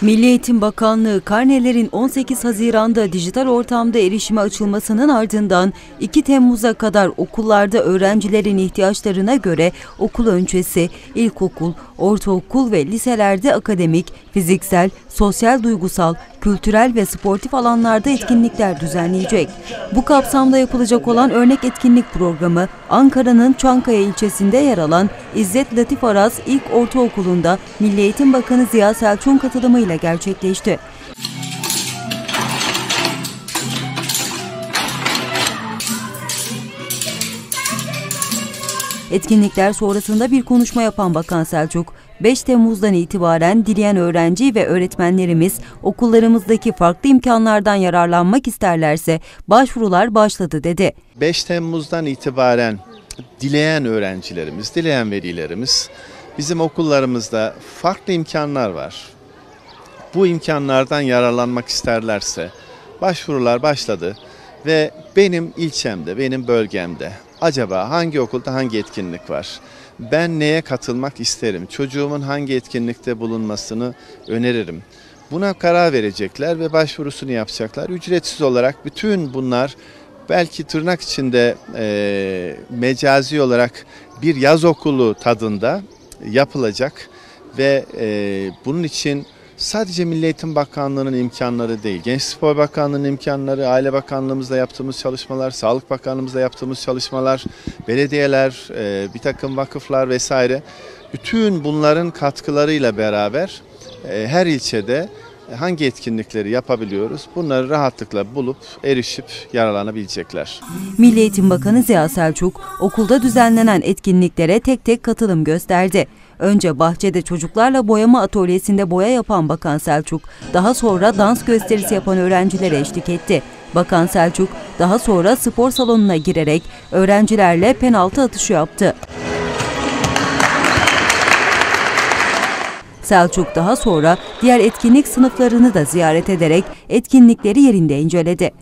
Milli Eğitim Bakanlığı karnelerin 18 Haziran'da dijital ortamda erişime açılmasının ardından 2 Temmuz'a kadar okullarda öğrencilerin ihtiyaçlarına göre okul öncesi, ilkokul, ortaokul ve liselerde akademik, fiziksel, sosyal, duygusal, kültürel ve sportif alanlarda etkinlikler düzenleyecek. Bu kapsamda yapılacak olan örnek etkinlik programı Ankara'nın Çankaya ilçesinde yer alan İzzet Latif Aras İlk Ortaokulu'nda Milli Eğitim Bakanı Ziya Selçuk'un katılımıyla gerçekleşti. Etkinlikler sonrasında bir konuşma yapan Bakan Selçuk, 5 Temmuz'dan itibaren dileyen öğrenci ve öğretmenlerimiz okullarımızdaki farklı imkanlardan yararlanmak isterlerse başvurular başladı dedi. 5 Temmuz'dan itibaren dileyen öğrencilerimiz, dileyen velilerimiz bizim okullarımızda farklı imkanlar var. Bu imkanlardan yararlanmak isterlerse başvurular başladı ve benim ilçemde, benim bölgemde acaba hangi okulda hangi etkinlik var? Ben neye katılmak isterim? Çocuğumun hangi etkinlikte bulunmasını öneririm? Buna karar verecekler ve başvurusunu yapacaklar. Ücretsiz olarak bütün bunlar belki tırnak içinde mecazi olarak bir yaz okulu tadında yapılacak ve bunun için sadece Milli Eğitim Bakanlığı'nın imkanları değil, Genç Spor Bakanlığı'nın imkanları, Aile Bakanlığımızda yaptığımız çalışmalar, Sağlık Bakanlığımızda yaptığımız çalışmalar, belediyeler, bir takım vakıflar vesaire, bütün bunların katkılarıyla beraber her ilçede hangi etkinlikleri yapabiliyoruz? Bunları rahatlıkla bulup erişip yararlanabilecekler. Milli Eğitim Bakanı Ziya Selçuk okulda düzenlenen etkinliklere tek tek katılım gösterdi. Önce bahçede çocuklarla boyama atölyesinde boya yapan Bakan Selçuk, daha sonra dans gösterisi yapan öğrencilere eşlik etti. Bakan Selçuk daha sonra spor salonuna girerek öğrencilerle penaltı atışı yaptı. Selçuk daha sonra diğer etkinlik sınıflarını da ziyaret ederek etkinlikleri yerinde inceledi.